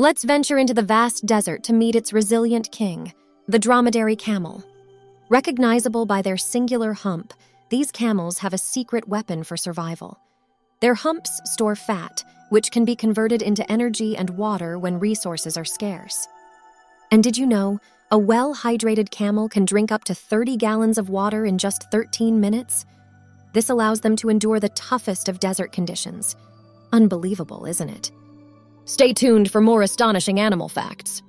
Let's venture into the vast desert to meet its resilient king, the dromedary camel. Recognizable by their singular hump, these camels have a secret weapon for survival. Their humps store fat, which can be converted into energy and water when resources are scarce. And did you know, a well-hydrated camel can drink up to 30 gallons of water in just 13 minutes? This allows them to endure the toughest of desert conditions. Unbelievable, isn't it? Stay tuned for more astonishing animal facts.